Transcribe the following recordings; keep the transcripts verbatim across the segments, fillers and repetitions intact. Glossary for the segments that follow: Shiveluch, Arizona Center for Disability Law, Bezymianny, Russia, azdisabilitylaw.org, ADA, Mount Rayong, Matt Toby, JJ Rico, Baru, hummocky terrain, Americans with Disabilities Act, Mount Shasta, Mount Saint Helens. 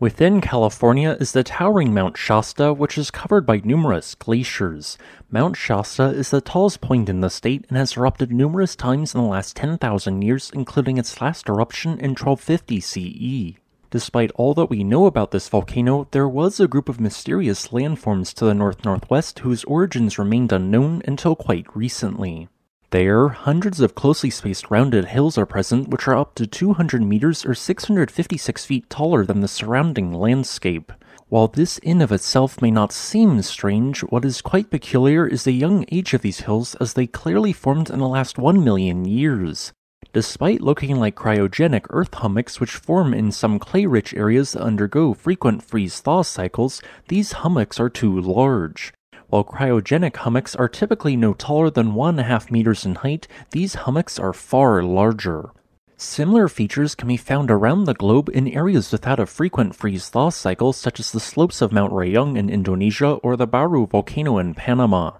Within California is the towering Mount Shasta, which is covered by numerous glaciers. Mount Shasta is the tallest point in the state and has erupted numerous times in the last ten thousand years, including its last eruption in twelve fifty C E. Despite all that we know about this volcano, there was a group of mysterious landforms to the north-northwest whose origins remained unknown until quite recently. There, hundreds of closely spaced rounded hills are present, which are up to two hundred meters or six hundred fifty-six feet taller than the surrounding landscape. While this in of itself may not seem strange, what is quite peculiar is the young age of these hills, as they clearly formed in the last one million years. Despite looking like cryogenic earth hummocks which form in some clay-rich areas that undergo frequent freeze-thaw cycles, these hummocks are too large. While cryogenic hummocks are typically no taller than one and a half meters in height, these hummocks are far larger. Similar features can be found around the globe in areas without a frequent freeze-thaw cycle, such as the slopes of Mount Rayong in Indonesia or the Baru volcano in Panama.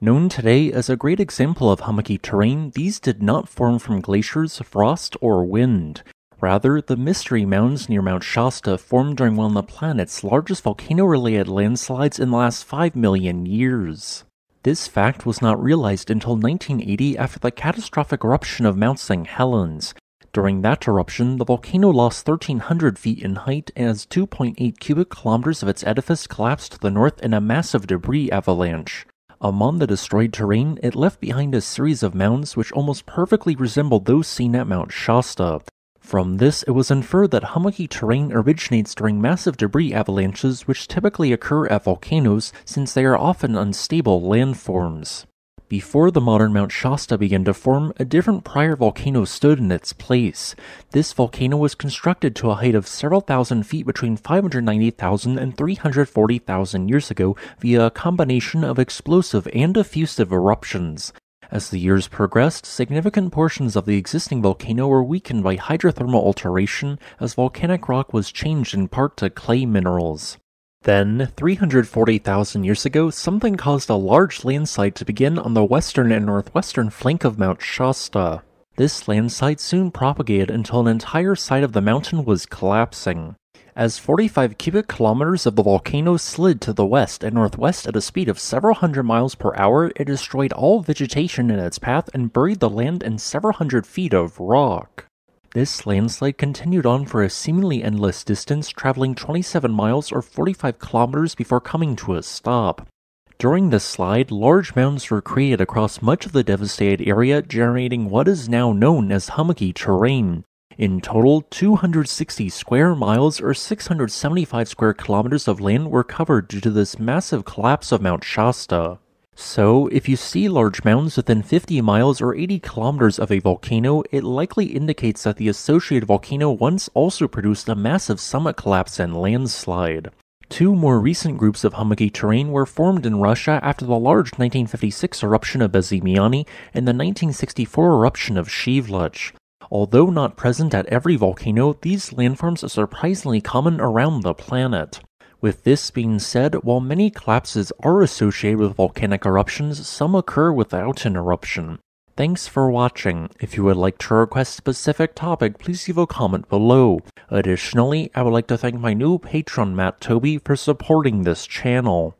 Known today as a great example of hummocky terrain, these did not form from glaciers, frost, or wind. Rather, the mystery mounds near Mount Shasta formed during one of the planet's largest volcano-related landslides in the last five million years. This fact was not realized until nineteen eighty after the catastrophic eruption of Mount Saint Helens. During that eruption, the volcano lost one thousand three hundred feet in height as two point eight cubic kilometers of its edifice collapsed to the north in a massive debris avalanche. Among the destroyed terrain, it left behind a series of mounds which almost perfectly resembled those seen at Mount Shasta. From this, it was inferred that hummocky terrain originates during massive debris avalanches, which typically occur at volcanoes since they are often unstable landforms. Before the modern Mount Shasta began to form, a different prior volcano stood in its place. This volcano was constructed to a height of several thousand feet between five hundred ninety thousand and three hundred forty thousand years ago via a combination of explosive and effusive eruptions. As the years progressed, significant portions of the existing volcano were weakened by hydrothermal alteration as volcanic rock was changed in part to clay minerals. Then, three hundred forty thousand years ago, something caused a large landslide to begin on the western and northwestern flank of Mount Shasta. This landslide soon propagated until an entire side of the mountain was collapsing, as forty-five cubic kilometers of the volcano slid to the west and northwest at a speed of several hundred miles per hour. It destroyed all vegetation in its path and buried the land in several hundred feet of rock. This landslide continued on for a seemingly endless distance, traveling twenty-seven miles or forty-five kilometers before coming to a stop. During this slide, large mounds were created across much of the devastated area, generating what is now known as hummocky terrain. In total, two hundred sixty square miles or six hundred seventy-five square kilometers of land were covered due to this massive collapse of Mount Shasta. So, if you see large mounds within fifty miles or eighty kilometers of a volcano, it likely indicates that the associated volcano once also produced a massive summit collapse and landslide. Two more recent groups of hummocky terrain were formed in Russia after the large nineteen fifty-six eruption of Bezymianny and the nineteen sixty-four eruption of Shiveluch. Although not present at every volcano, these landforms are surprisingly common around the planet. With this being said, while many collapses are associated with volcanic eruptions, some occur without an eruption. Thanks for watching. If you would like to request a specific topic, please leave a comment below. Additionally, I would like to thank my new patron Matt Toby for supporting this channel.